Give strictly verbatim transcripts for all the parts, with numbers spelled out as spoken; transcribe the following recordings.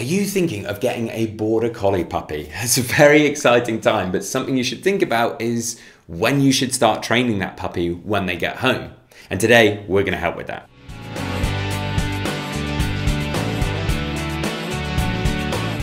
Are you thinking of getting a border collie puppy? It's a very exciting time, but something you should think about is when you should start training that puppy when they get home. And today, we're gonna help with that.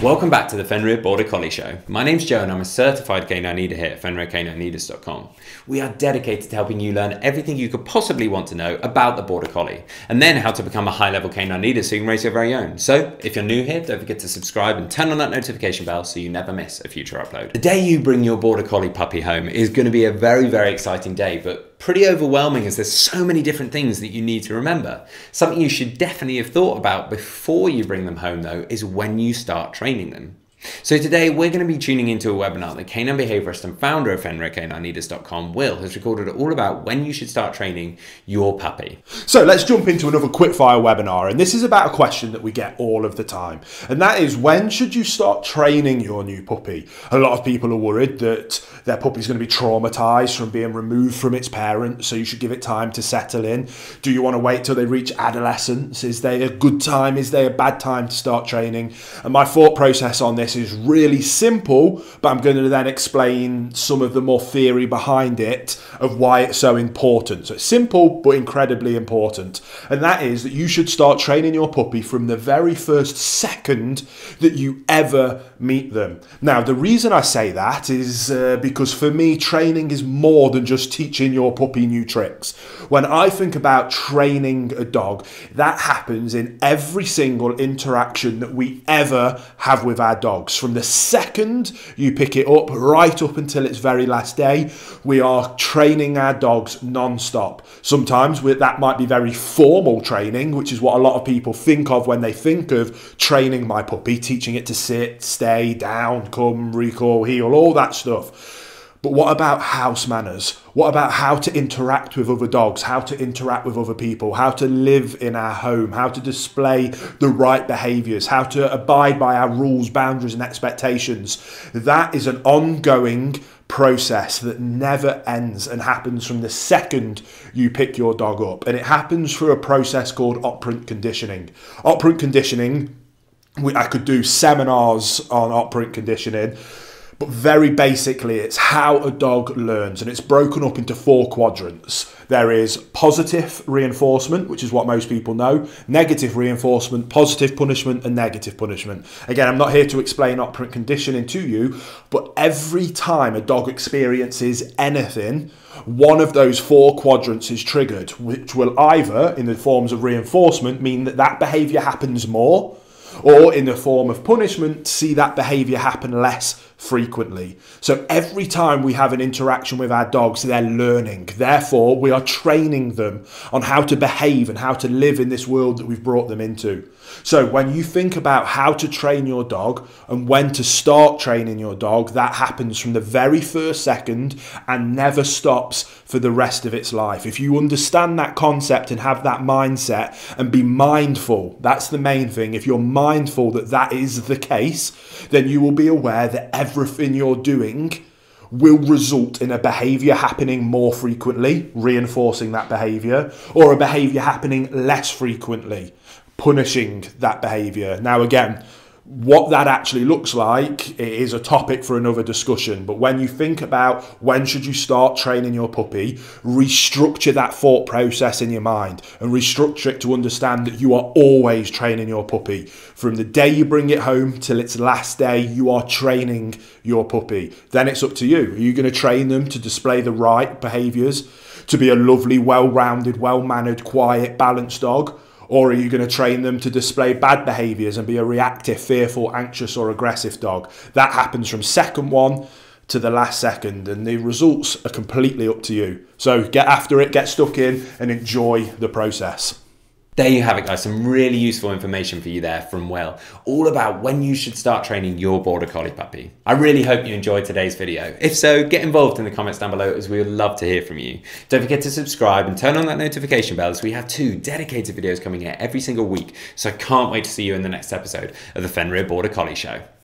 Welcome back to the Fenrir Border Collie Show. My name's Joe and I'm a certified canine leader here at Fenrir Canine Leaders dot com. We are dedicated to helping you learn everything you could possibly want to know about the Border Collie and then how to become a high-level canine leader so you can raise your very own. So if you're new here, don't forget to subscribe and turn on that notification bell so you never miss a future upload. The day you bring your Border Collie puppy home is going to be a very, very exciting day, but pretty overwhelming as there's so many different things that you need to remember. Something you should definitely have thought about before you bring them home though is when you start training them. So today we're going to be tuning into a webinar that canine behaviorist and founder of Fenrir Canine Leaders dot com, Will, has recorded all about when you should start training your puppy. So let's jump into another quickfire webinar, and this is about a question that we get all of the time, and that is, when should you start training your new puppy? A lot of people are worried that their puppy's going to be traumatized from being removed from its parent, so you should give it time to settle in. Do you want to wait till they reach adolescence? Is there a good time? Is there a bad time to start training? And my thought process on this is really simple, but I'm going to then explain some of the more theory behind it of why it's so important. So it's simple but incredibly important, and that is that you should start training your puppy from the very first second that you ever meet them. Now the reason I say that is uh, because for me, training is more than just teaching your puppy new tricks. When I think about training a dog, that happens in every single interaction that we ever have with our dog. From the second you pick it up right up until its very last day, we are training our dogs non-stop. Sometimes that might be very formal training, which is what a lot of people think of when they think of training my puppy, teaching it to sit, stay, down, come, recoil, heel, all that stuff. But what about house manners? What about how to interact with other dogs, how to interact with other people, how to live in our home, how to display the right behaviours, how to abide by our rules, boundaries and expectations? That is an ongoing process that never ends and happens from the second you pick your dog up. And it happens through a process called operant conditioning. Operant conditioning, I could do seminars on operant conditioning. But very basically, it's how a dog learns, and it's broken up into four quadrants. There is positive reinforcement, which is what most people know, negative reinforcement, positive punishment, and negative punishment. Again, I'm not here to explain operant conditioning to you, but every time a dog experiences anything, one of those four quadrants is triggered, which will either, in the forms of reinforcement, mean that that behaviour happens more, or in the form of punishment, see that behaviour happen less frequently. So every time we have an interaction with our dogs, they're learning. Therefore, we are training them on how to behave and how to live in this world that we've brought them into. So when you think about how to train your dog and when to start training your dog, that happens from the very first second and never stops for the rest of its life. If you understand that concept and have that mindset and be mindful, that's the main thing. If you're mindful that that is the case, then you will be aware that every Everything you're doing will result in a behavior happening more frequently, reinforcing that behavior, or a behavior happening less frequently, punishing that behavior. Now again, what that actually looks like is a topic for another discussion, but when you think about when should you start training your puppy, restructure that thought process in your mind and restructure it to understand that you are always training your puppy. From the day you bring it home till its last day, you are training your puppy. Then it's up to you. Are you going to train them to display the right behaviours, to be a lovely, well-rounded, well-mannered, quiet, balanced dog? Or are you going to train them to display bad behaviours and be a reactive, fearful, anxious or aggressive dog? That happens from second one to the last second, and the results are completely up to you. So get after it, get stuck in and enjoy the process. There you have it guys, some really useful information for you there from Will, all about when you should start training your Border Collie puppy. I really hope you enjoyed today's video. If so, get involved in the comments down below as we would love to hear from you. Don't forget to subscribe and turn on that notification bell as we have two dedicated videos coming out every single week, so I can't wait to see you in the next episode of the Fenrir Border Collie Show.